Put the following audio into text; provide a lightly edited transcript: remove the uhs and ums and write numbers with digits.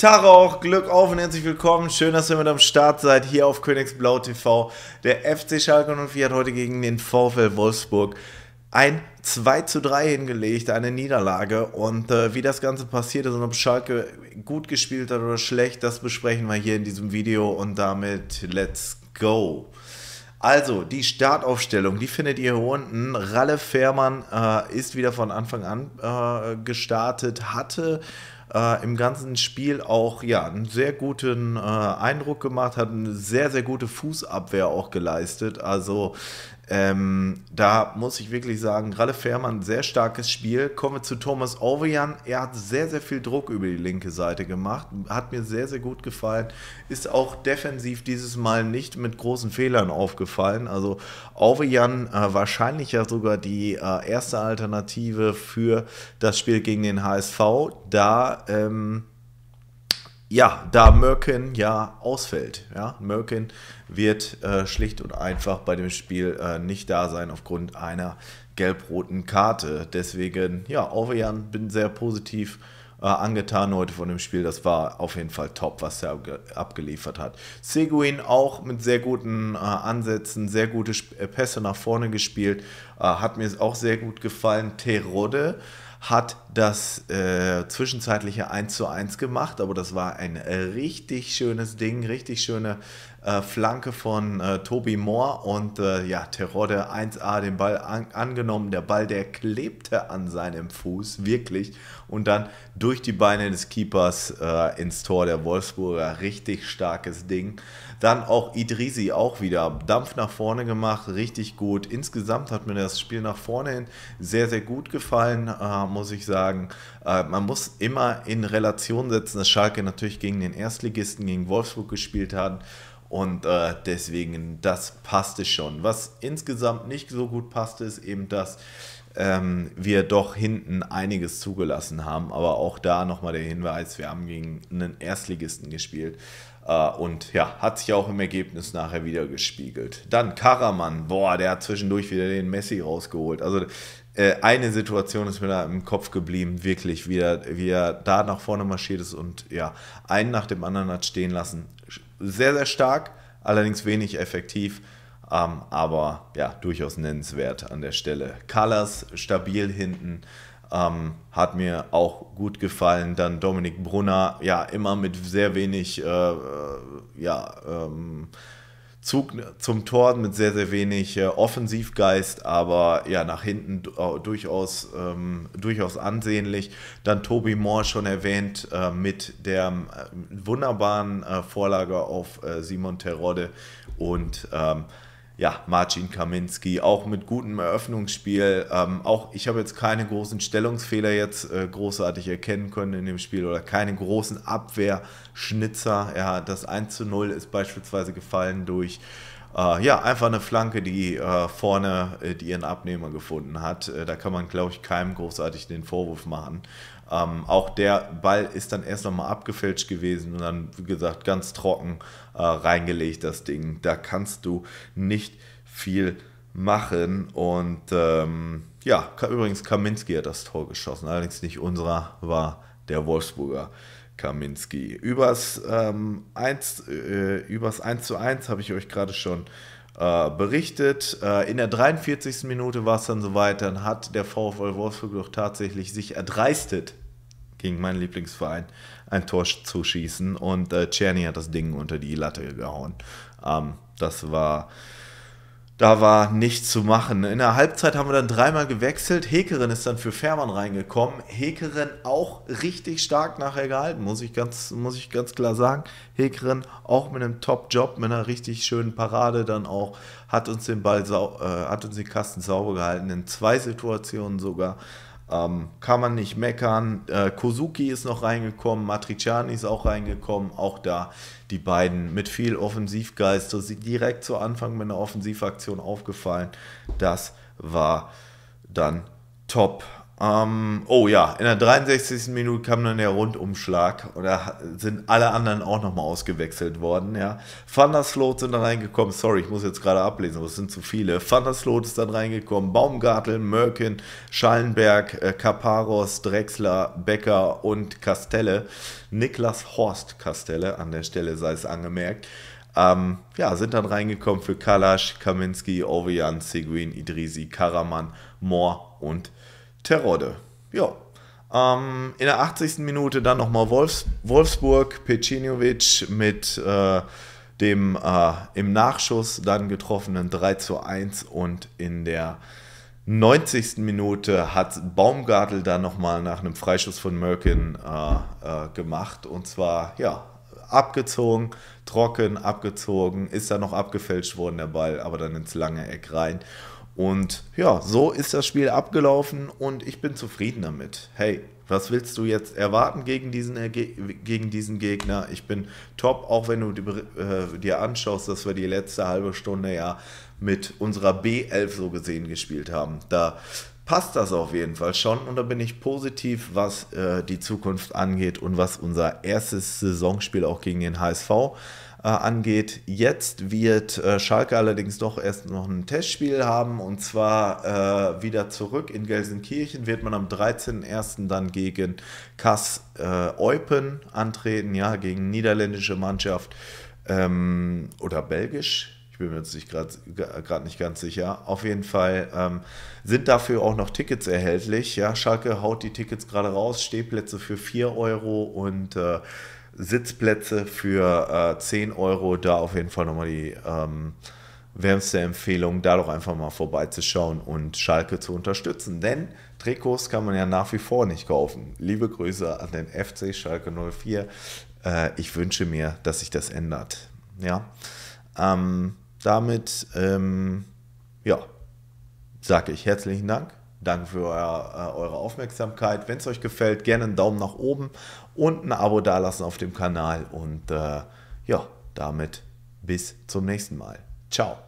Tag auch, Glück auf und herzlich willkommen. Schön, dass ihr mit am Start seid hier auf Königsblau TV. Der FC Schalke 04 hat heute gegen den VfL Wolfsburg ein 2:3 hingelegt, eine Niederlage. Und wie das Ganze passiert ist und ob Schalke gut gespielt hat oder schlecht, das besprechen wir hier in diesem Video und damit let's go. Also, die Startaufstellung, die findet ihr hier unten. Ralle Fährmann ist wieder von Anfang an gestartet, hatte im ganzen Spiel auch ja, einen sehr guten Eindruck gemacht, hat eine sehr, sehr gute Fußabwehr auch geleistet. Also da muss ich wirklich sagen, Ralle Fährmann, sehr starkes Spiel. Kommen wir zu Thomas Ouwejan. Er hat sehr, sehr viel Druck über die linke Seite gemacht. Hat mir sehr, sehr gut gefallen. Ist auch defensiv dieses Mal nicht mit großen Fehlern aufgefallen. Also Ouwejan wahrscheinlich ja sogar die erste Alternative für das Spiel gegen den HSV. Da da Mörkin ja ausfällt. Ja? Mörkin wird schlicht und einfach bei dem Spiel nicht da sein aufgrund einer gelb-roten Karte. Deswegen, ja, Ouwejan, bin sehr positiv angetan heute von dem Spiel. Das war auf jeden Fall top, was er abgeliefert hat. Seguin auch mit sehr guten Ansätzen, sehr gute Pässe nach vorne gespielt. Hat mir auch sehr gut gefallen. Terodde hat das zwischenzeitliche 1:1 gemacht, aber das war ein richtig schönes Ding, richtig schöne Flanke von Tobi Mohr und ja, Terodde 1A den Ball angenommen, der Ball, der klebte an seinem Fuß, wirklich, und dann durch die Beine des Keepers ins Tor der Wolfsburger, richtig starkes Ding. Dann auch Idrisi, auch wieder Dampf nach vorne gemacht, richtig gut. Insgesamt hat mir das Spiel nach vorne hin sehr, sehr gut gefallen, muss ich sagen. Man muss immer in Relation setzen, dass Schalke natürlich gegen den Erstligisten, gegen Wolfsburg gespielt hat. Und deswegen, das passte schon. Was insgesamt nicht so gut passte, ist eben, dass wir doch hinten einiges zugelassen haben. Aber auch da nochmal der Hinweis, wir haben gegen einen Erstligisten gespielt. Und ja, hat sich auch im Ergebnis nachher wieder gespiegelt. Dann Karaman, boah, der hat zwischendurch wieder den Messi rausgeholt. Also eine Situation ist mir da im Kopf geblieben, wirklich, wie er da nach vorne marschiert ist und ja, einen nach dem anderen hat stehen lassen. Sehr, sehr stark, allerdings wenig effektiv, aber ja, durchaus nennenswert an der Stelle. Kalas stabil hinten. Hat mir auch gut gefallen. Dann Dominik Brunner, ja, immer mit sehr wenig Zug zum Tor, mit sehr, sehr wenig Offensivgeist, aber ja, nach hinten durchaus, durchaus ansehnlich. Dann Tobi Mohr schon erwähnt mit der wunderbaren Vorlage auf Simon Terodde und ja, Marcin Kaminski, auch mit gutem Eröffnungsspiel. Auch ich habe jetzt keine großen Stellungsfehler jetzt großartig erkennen können in dem Spiel oder keine großen Abwehrschnitzer. Ja, das 1:0 ist beispielsweise gefallen durch ja, einfach eine Flanke, die vorne ihren Abnehmer gefunden hat. Da kann man, glaube ich, keinem großartig den Vorwurf machen. Auch der Ball ist dann erst nochmal abgefälscht gewesen und dann, wie gesagt, ganz trocken reingelegt, das Ding. Da kannst du nicht viel machen. Und ja, übrigens, Kaminski hat das Tor geschossen. Allerdings nicht unserer, war der Wolfsburger Kaminski. Übers 1:1 habe ich euch gerade schon berichtet. In der 43. Minute war es dann soweit, dann hat der VfL Wolfsburg doch tatsächlich sich erdreistet, gegen meinen Lieblingsverein ein Tor zu schießen, und Czerny hat das Ding unter die Latte gehauen. Da war nichts zu machen. In der Halbzeit haben wir dann dreimal gewechselt. Hekerin ist dann für Fährmann reingekommen. Hekerin auch richtig stark nachher gehalten, muss ich ganz klar sagen. Hekerin auch mit einem Top-Job, mit einer richtig schönen Parade dann auch, hat uns den Ball, hat uns den Kasten sauber gehalten, in zwei Situationen sogar. Kann man nicht meckern. Kozuki ist noch reingekommen, Matriciani ist auch reingekommen, auch da die beiden mit viel Offensivgeist, so sind direkt zu Anfang mit einer Offensivaktion aufgefallen. Das war dann top. Oh ja, in der 63. Minute kam dann der Rundumschlag und da sind alle anderen auch nochmal ausgewechselt worden. Ja. Van der Sloot sind dann reingekommen, sorry, ich muss jetzt gerade ablesen, aber es sind zu viele. Van der Sloot ist dann reingekommen, Baumgartel, Mörkin, Schallenberg, Kaparos, Drechsler, Becker und Kastelle. Niklas Horst Kastelle, an der Stelle sei es angemerkt. Ja, sind dann reingekommen für Kalas, Kaminski, Ouwejan, Seguin, Idrisi, Karaman, Mohr und Terodde. Ja. In der 80. Minute dann nochmal Wolfsburg, Pecinovic mit dem im Nachschuss dann getroffenen 3:1 und in der 90. Minute hat Baumgartel dann nochmal nach einem Freischuss von Mörkin gemacht und zwar, ja, abgezogen, trocken, abgezogen, ist dann noch abgefälscht worden der Ball, aber dann ins lange Eck rein. Und ja, so ist das Spiel abgelaufen und ich bin zufrieden damit. Hey, was willst du jetzt erwarten gegen diesen Gegner? Ich bin top, auch wenn du dir anschaust, dass wir die letzte halbe Stunde ja mit unserer B11 so gesehen gespielt haben. Da passt das auf jeden Fall schon und da bin ich positiv, was die Zukunft angeht und was unser erstes Saisonspiel auch gegen den HSV angeht. Jetzt wird Schalke allerdings doch erst noch ein Testspiel haben und zwar wieder zurück in Gelsenkirchen wird man am 13.01. dann gegen Kass-Eupen antreten, ja, gegen niederländische Mannschaft oder belgisch. Ich bin mir jetzt nicht ganz sicher. Auf jeden Fall sind dafür auch noch Tickets erhältlich. Ja, Schalke haut die Tickets gerade raus, Stehplätze für 4 € und Sitzplätze für 10 €, da auf jeden Fall nochmal die wärmste Empfehlung, da doch einfach mal vorbeizuschauen und Schalke zu unterstützen, denn Trikots kann man ja nach wie vor nicht kaufen. Liebe Grüße an den FC Schalke 04, ich wünsche mir, dass sich das ändert. Ja, damit, ja, sage ich herzlichen Dank. Danke für eure Aufmerksamkeit. Wenn es euch gefällt, gerne einen Daumen nach oben und ein Abo dalassen auf dem Kanal. Und ja, damit bis zum nächsten Mal. Ciao.